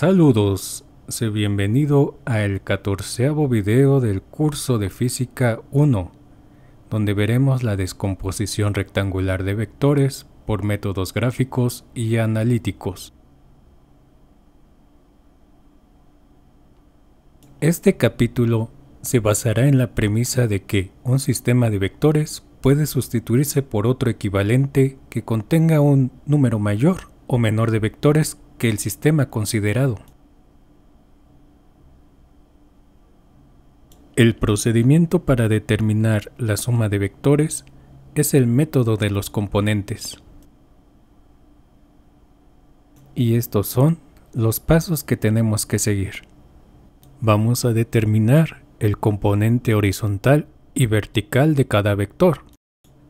Saludos, sé bienvenido al 14º video del curso de Física 1, donde veremos la descomposición rectangular de vectores por métodos gráficos y analíticos. Este capítulo se basará en la premisa de que un sistema de vectores puede sustituirse por otro equivalente que contenga un número mayor o menor de vectores que el sistema considerado. El procedimiento para determinar la suma de vectores es el método de los componentes. Y estos son los pasos que tenemos que seguir. Vamos a determinar el componente horizontal y vertical de cada vector.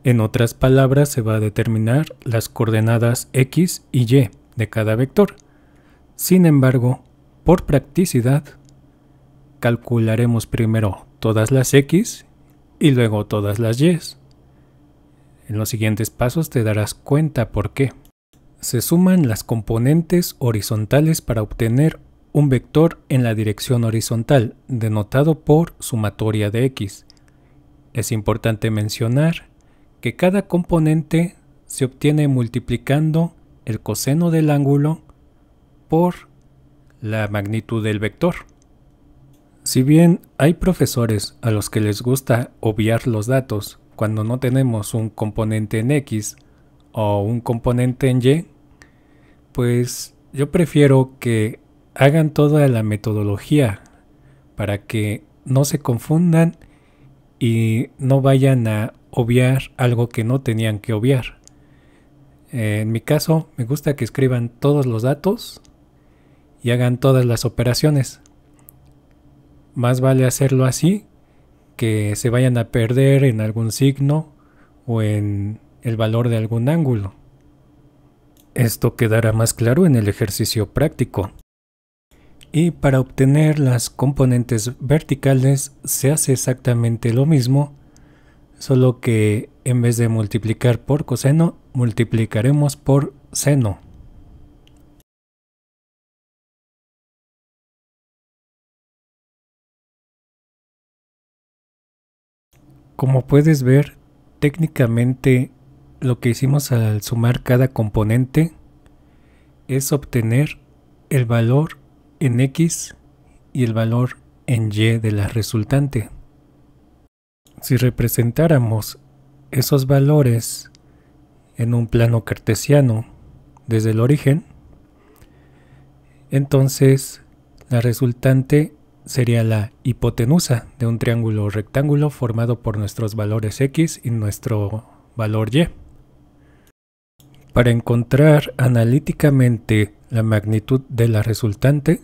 En otras palabras, se va a determinar las coordenadas X y Y de cada vector. Sin embargo, por practicidad, calcularemos primero todas las X y luego todas las Y. En los siguientes pasos te darás cuenta por qué. Se suman las componentes horizontales para obtener un vector en la dirección horizontal, denotado por sumatoria de X. Es importante mencionar que cada componente se obtiene multiplicando el coseno del ángulo por la magnitud del vector. Si bien hay profesores a los que les gusta obviar los datos cuando no tenemos un componente en X o un componente en Y, pues yo prefiero que hagan toda la metodología para que no se confundan y no vayan a obviar algo que no tenían que obviar. En mi caso, me gusta que escriban todos los datos y hagan todas las operaciones. Más vale hacerlo así que se vayan a perder en algún signo o en el valor de algún ángulo. Esto quedará más claro en el ejercicio práctico. Y para obtener las componentes verticales se hace exactamente lo mismo, solo que en vez de multiplicar por coseno, multiplicaremos por seno. Como puedes ver, técnicamente lo que hicimos al sumar cada componente es obtener el valor en X y el valor en Y de la resultante. Si representáramos esos valores en un plano cartesiano desde el origen, entonces la resultante sería la hipotenusa de un triángulo rectángulo formado por nuestros valores X y nuestro valor Y. Para encontrar analíticamente la magnitud de la resultante,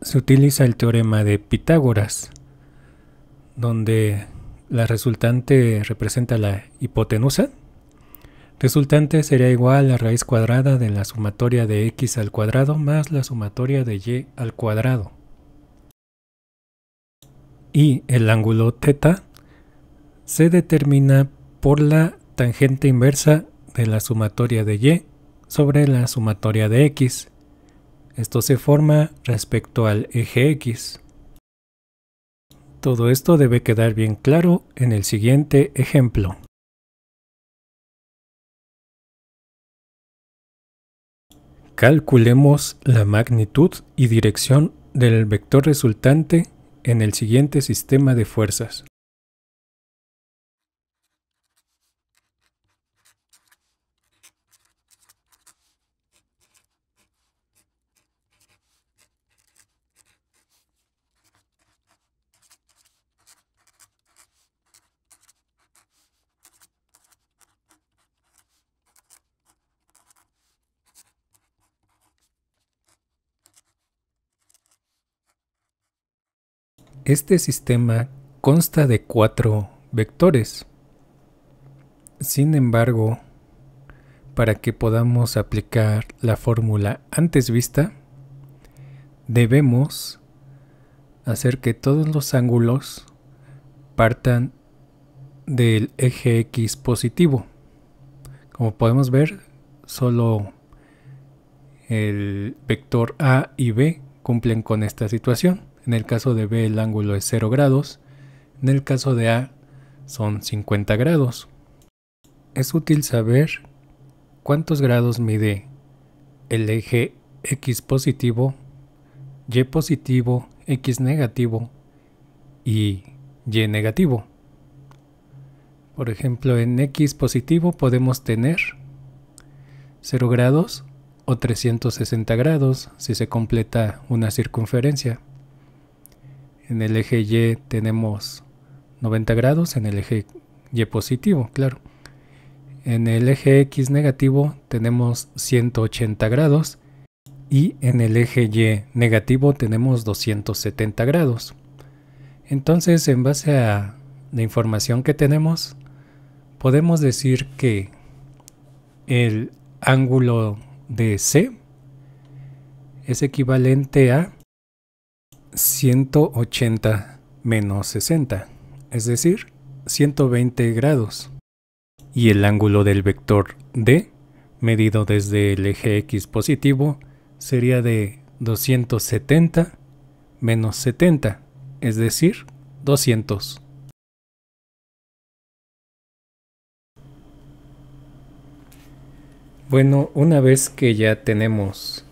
se utiliza el teorema de Pitágoras, donde la resultante representa la hipotenusa. Resultante sería igual a raíz cuadrada de la sumatoria de X al cuadrado más la sumatoria de Y al cuadrado. Y el ángulo θ se determina por la tangente inversa de la sumatoria de Y sobre la sumatoria de X. Esto se forma respecto al eje X. Todo esto debe quedar bien claro en el siguiente ejemplo. Calculemos la magnitud y dirección del vector resultante en el siguiente sistema de fuerzas. Este sistema consta de 4 vectores. Sin embargo, para que podamos aplicar la fórmula antes vista, debemos hacer que todos los ángulos partan del eje X positivo. Como podemos ver, solo el vector A y B cumplen con esta situación. En el caso de B el ángulo es 0 grados, en el caso de A son 50 grados. Es útil saber cuántos grados mide el eje X positivo, Y positivo, X negativo y Y negativo. Por ejemplo, en X positivo podemos tener 0 grados o 360 grados si se completa una circunferencia. En el eje Y tenemos 90 grados, en el eje Y positivo, claro. En el eje X negativo tenemos 180 grados y en el eje Y negativo tenemos 270 grados. Entonces, en base a la información que tenemos, podemos decir que el ángulo de C es equivalente a 180 menos 60, es decir, 120 grados. Y el ángulo del vector D, medido desde el eje X positivo, sería de 270 menos 70, es decir, 200. Bueno, una vez que ya tenemos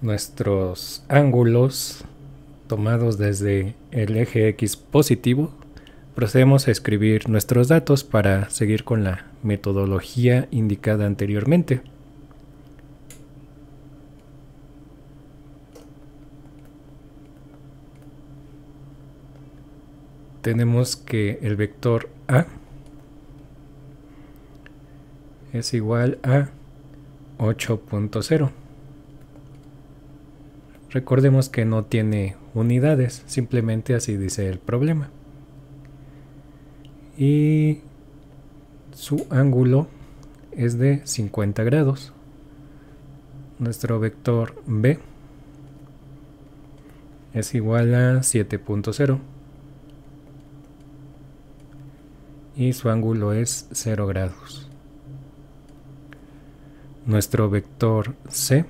nuestros ángulos tomados desde el eje X positivo, procedemos a escribir nuestros datos para seguir con la metodología indicada anteriormente. Tenemos que el vector A es igual a 8.0. Recordemos que no tiene unidades, simplemente así dice el problema. Y su ángulo es de 50 grados. Nuestro vector B es igual a 7.0. Y su ángulo es 0 grados. Nuestro vector C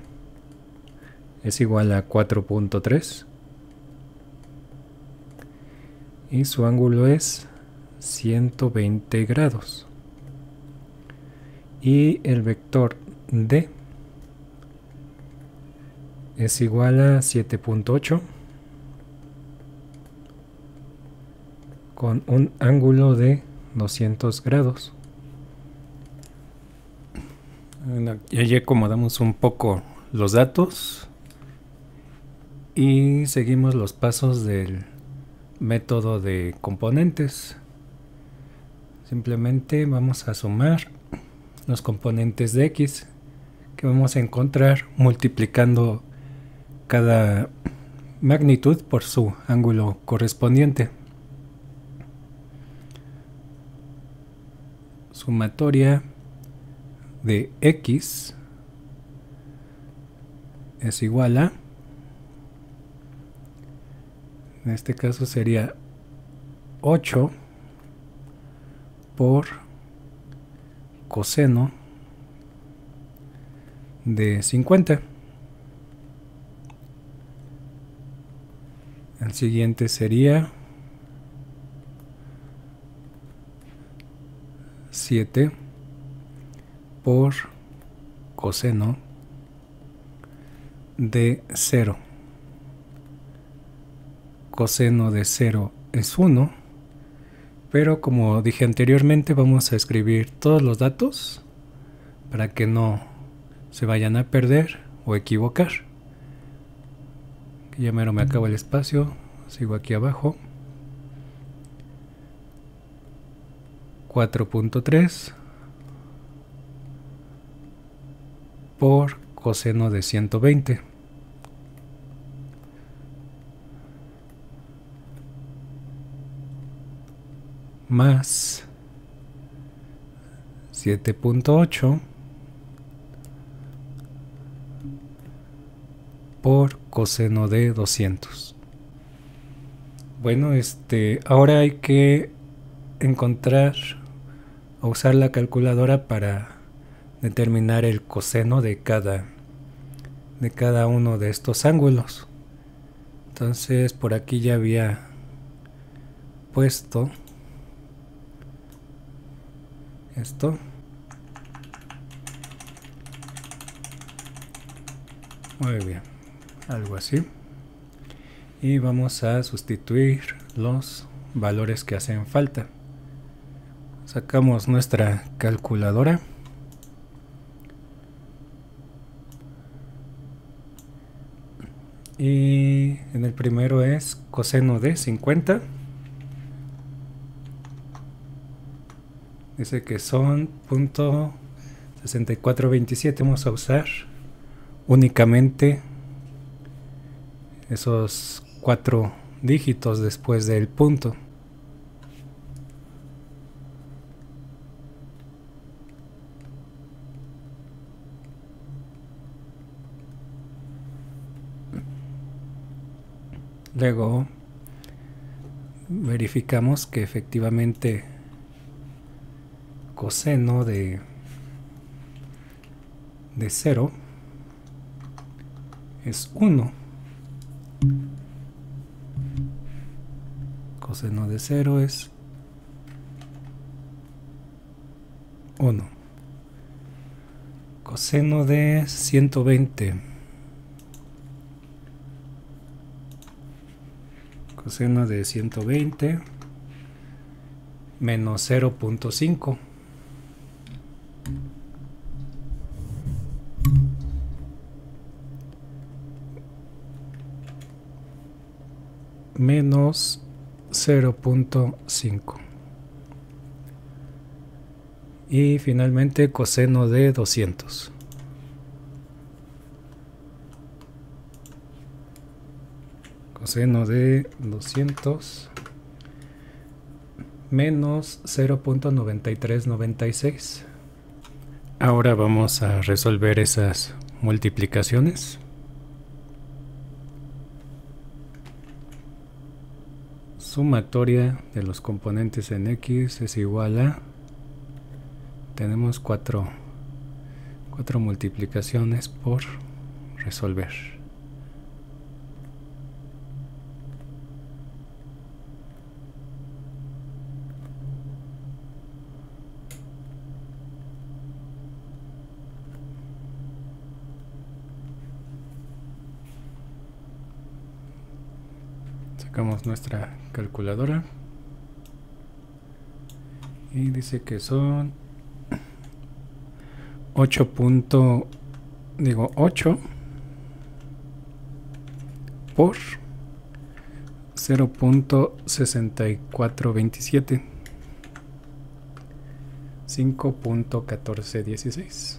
es igual a 4.3 y su ángulo es 120 grados. Y el vector D es igual a 7.8 con un ángulo de 200 grados. Bueno, ya acomodamos un poco los datos y seguimos los pasos del método de componentes. Simplemente vamos a sumar los componentes de X que vamos a encontrar multiplicando cada magnitud por su ángulo correspondiente. Sumatoria de X es igual a, en este caso sería 8 por coseno de 50. El siguiente sería 7 por coseno de 0. Coseno de 0 es 1, pero como dije anteriormente vamos a escribir todos los datos para que no se vayan a perder o equivocar. Ya mero me acabo el espacio, sigo aquí abajo. 4.3 por coseno de 120 más 7.8 por coseno de 200. Bueno, ahora hay que encontrar o usar la calculadora para determinar el coseno de cada uno de estos ángulos. Entonces por aquí ya había puesto esto. Muy bien, algo así. Y vamos a sustituir los valores que hacen falta. Sacamos nuestra calculadora. Y en el primero es coseno de 50. Dice que son .6427. Vamos a usar únicamente esos 4 dígitos después del punto. Luego verificamos que efectivamente coseno de 0 es 1. Coseno de 0 es 1. Coseno de 120. Coseno de 120 menos 0.5. Menos 0.5. Y finalmente coseno de 200. Coseno de 200 menos 0.9396. Ahora vamos a resolver esas multiplicaciones. Sumatoria de los componentes en X es igual a... Tenemos 4 multiplicaciones por resolver. Sacamos nuestra calculadora y dice que son 8 por 0.6427, 5.1416.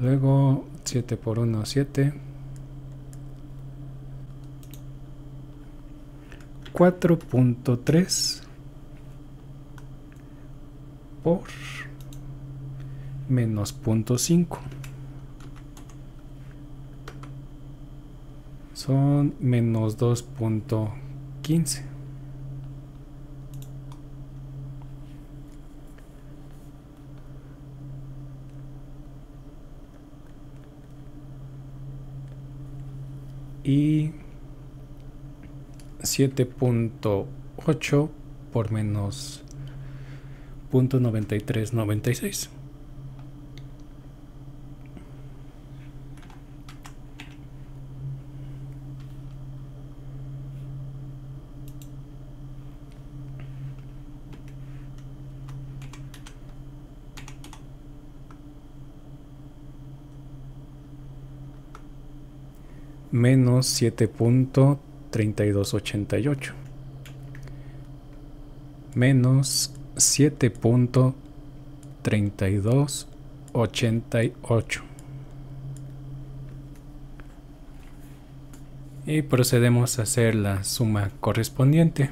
Luego 7 por 1, 7. 4.3 por menos 0.5. Son menos 2.15. Y 7.8 por menos 0.9396. Menos 7.3288, menos 7.3288. Y procedemos a hacer la suma correspondiente.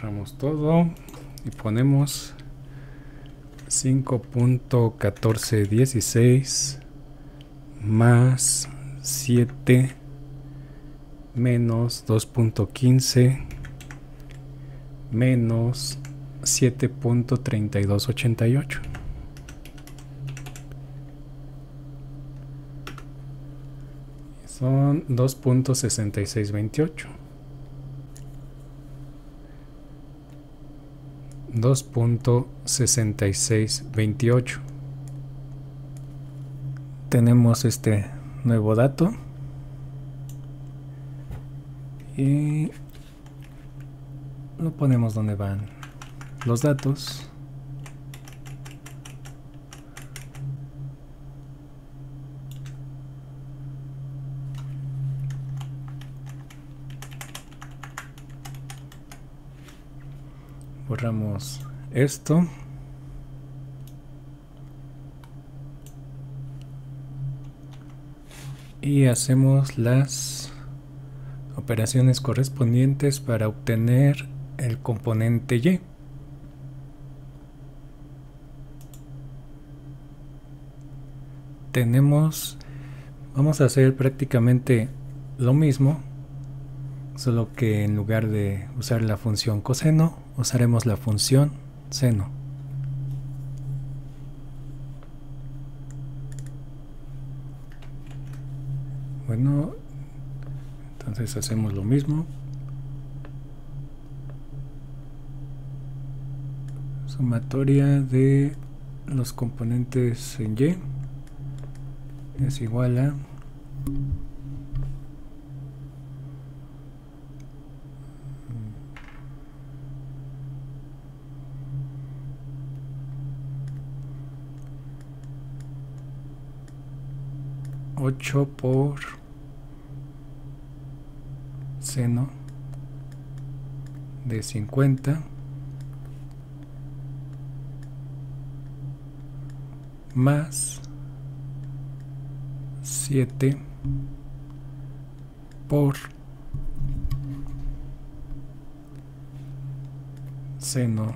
Cerramos todo y ponemos 5.1416 más 7 menos 2.15 menos 7.3288. Son 2.6628. 2.6628. Tenemos este nuevo dato y lo ponemos donde van los datos. Borramos esto. Y hacemos las operaciones correspondientes para obtener el componente Y. Vamos a hacer prácticamente lo mismo, solo que en lugar de usar la función coseno, usaremos la función seno. Bueno, entonces hacemos lo mismo. Sumatoria de los componentes en Y es igual a por seno de 50 más 7 por seno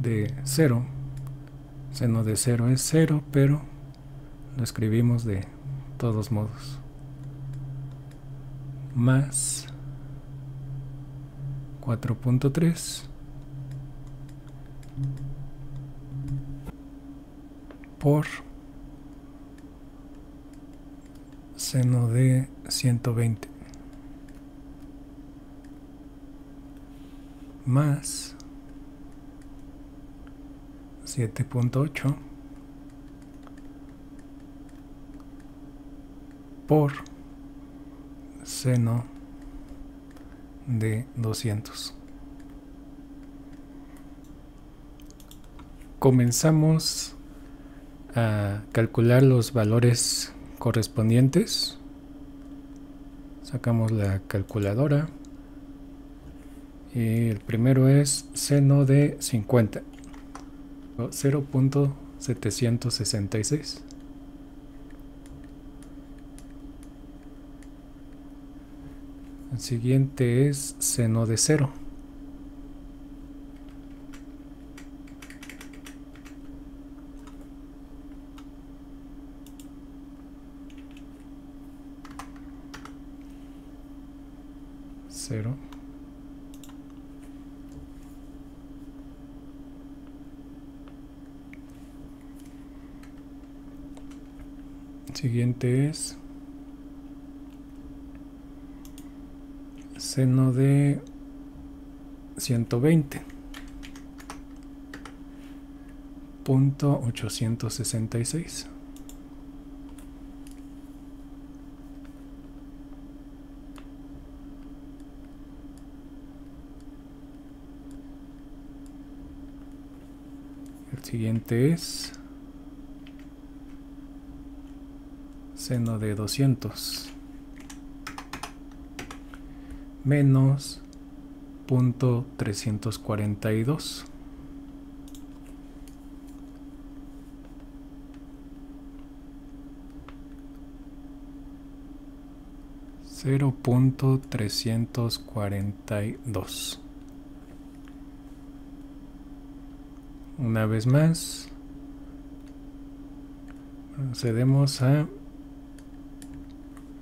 de 0. Seno de 0 es 0, pero lo escribimos de todos modos, más 4.3 por seno de 120 más 7.8 por seno de 200. Comenzamos a calcular los valores correspondientes. Sacamos la calculadora y el primero es seno de 50, 0.766. El siguiente es seno de 0, 0, el siguiente es seno de 120.866, el siguiente es seno de 200 menos 0.342 0.342. Una vez más, procedemos a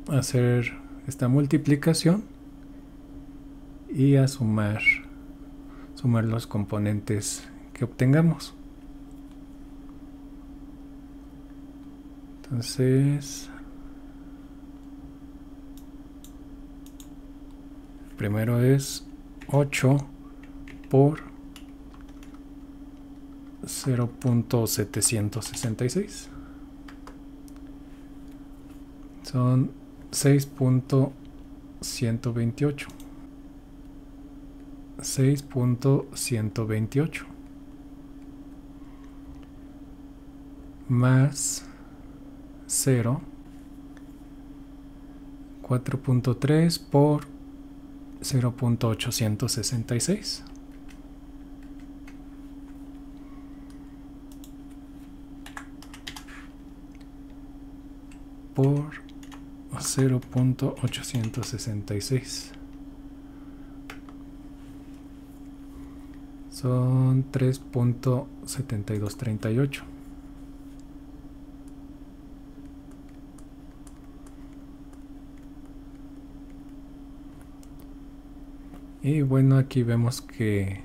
hacer esta multiplicación y a sumar los componentes que obtengamos. Entonces, el primero es 8 por 0.766. Son 6.128. 6.128 más 0, 4.3 por 0.866. por 0.866. Son 3.7238. Y bueno, aquí vemos que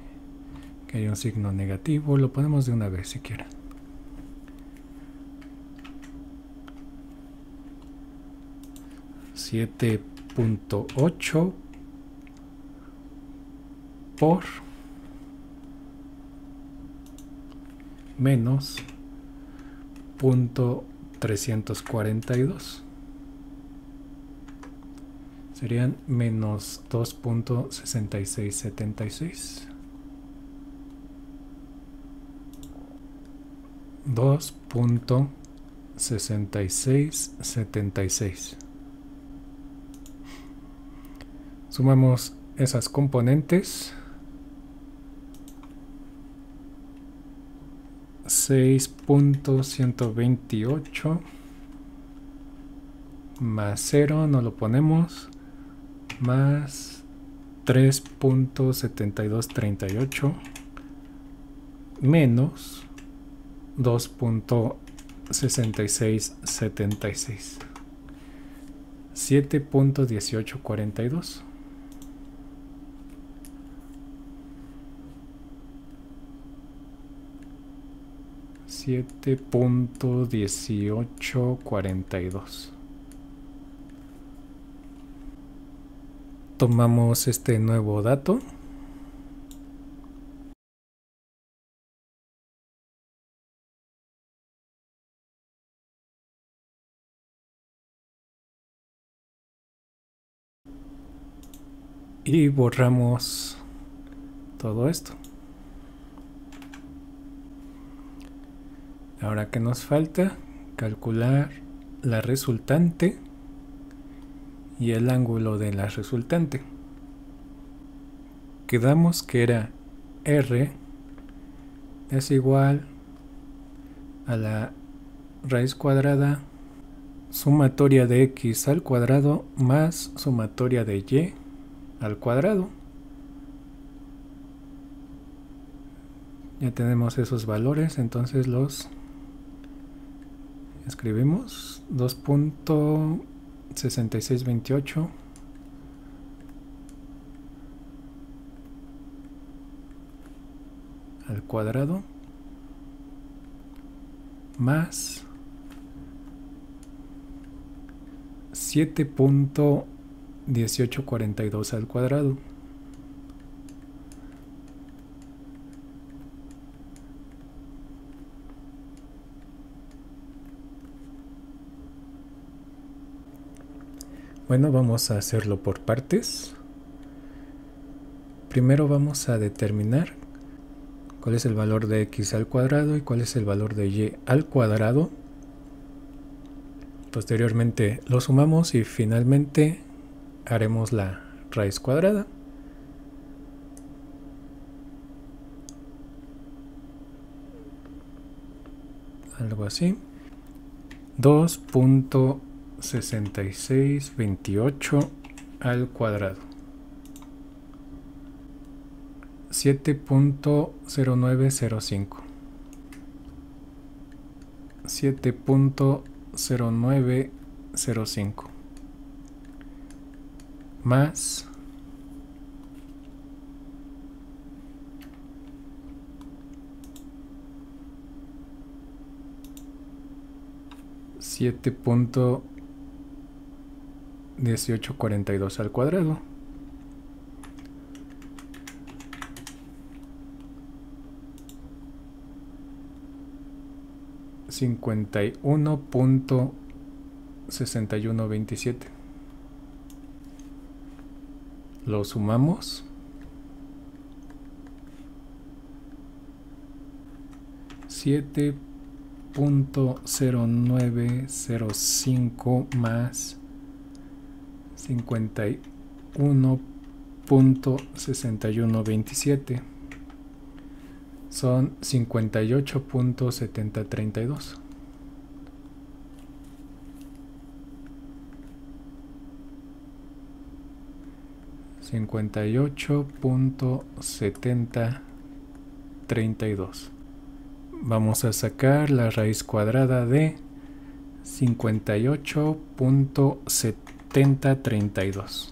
hay un signo negativo. Lo ponemos de una vez si quieren. .8 por menos 0.342, serían menos 2.6676. 2.6676. Sumamos esas componentes. 6.128 más 0, no lo ponemos, más 3.7238 menos 2.6676. 7.1842. Tomamos este nuevo dato. Y borramos todo esto. Ahora, ¿qué nos falta? Calcular la resultante y el ángulo de la resultante. Quedamos que era R es igual a la raíz cuadrada sumatoria de X al cuadrado más sumatoria de Y al cuadrado. Ya tenemos esos valores, entonces los escribimos. 2.6628 al cuadrado más 7.1842 al cuadrado . Bueno, vamos a hacerlo por partes. Primero vamos a determinar cuál es el valor de X al cuadrado y cuál es el valor de Y al cuadrado. Posteriormente lo sumamos y finalmente haremos la raíz cuadrada. Algo así. 2.6628 al cuadrado. 7.0905. 7.0905 más 7.1842 al cuadrado . 51.6127. Lo sumamos. 7.0905 más 51.6127 son 58.7032. Vamos a sacar la raíz cuadrada de 58.7032.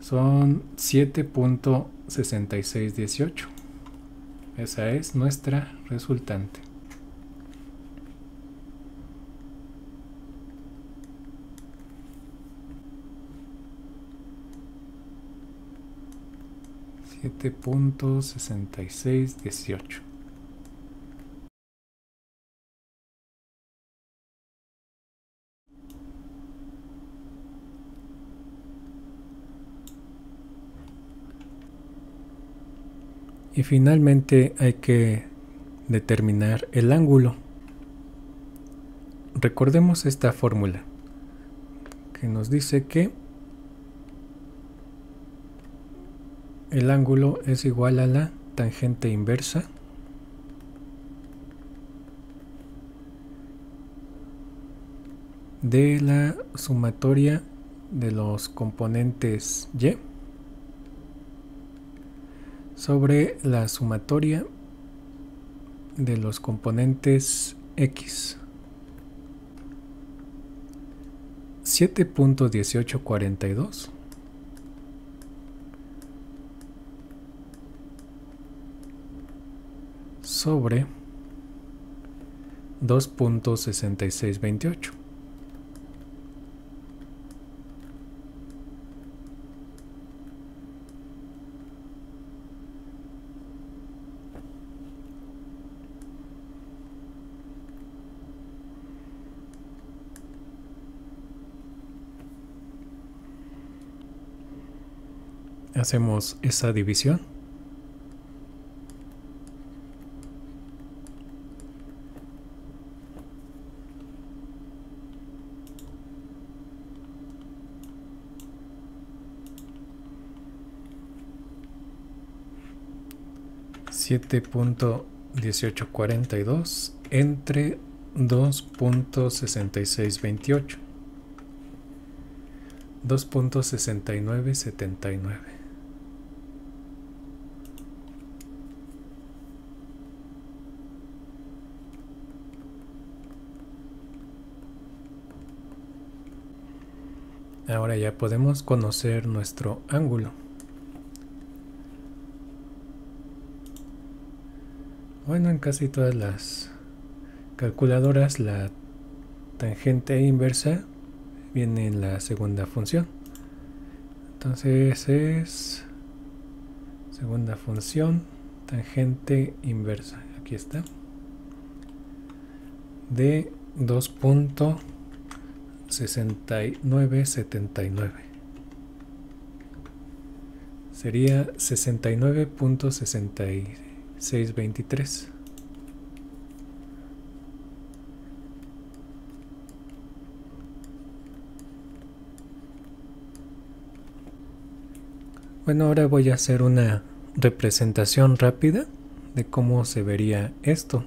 Son 7.6618. Esa es nuestra resultante. . 7.6618. Y finalmente hay que determinar el ángulo. Recordemos esta fórmula que nos dice que el ángulo es igual a la tangente inversa de la sumatoria de los componentes y sobre la sumatoria de los componentes x. 7.1842 sobre 2.6628 . Hacemos esa división. 7.1842 entre 2.6628, 2.6979. Ahora ya podemos conocer nuestro ángulo. Bueno, en casi todas las calculadoras la tangente inversa viene en la segunda función. Entonces es segunda función tangente inversa, aquí está, de 2.6979. Sería 69.6623. Bueno, ahora voy a hacer una representación rápida de cómo se vería esto.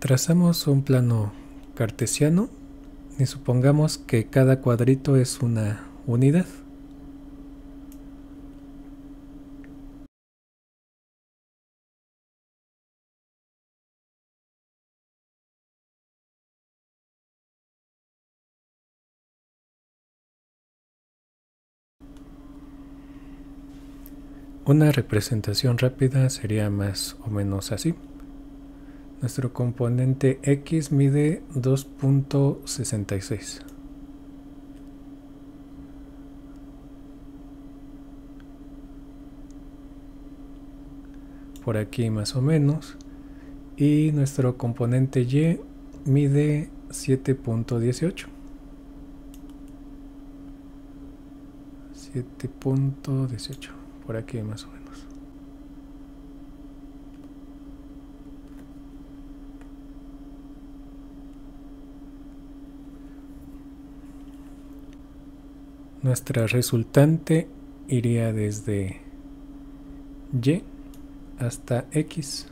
Trazamos un plano cartesiano y supongamos que cada cuadrito es una unidad. Una representación rápida sería más o menos así. Nuestro componente X mide 2.66. Por aquí más o menos. Y nuestro componente Y mide 7.18. 7.18. Por aquí más o menos. Nuestra resultante iría desde Y hasta X.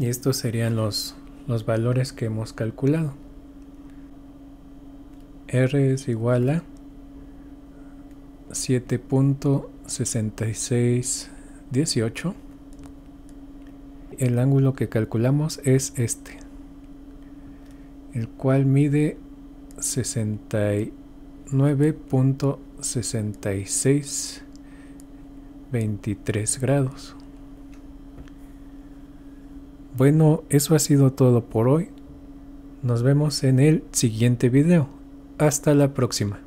Y estos serían los valores que hemos calculado. R es igual a 7.6618. El ángulo que calculamos es este, el cual mide 69.6623 grados. Bueno, eso ha sido todo por hoy. Nos vemos en el siguiente video. Hasta la próxima.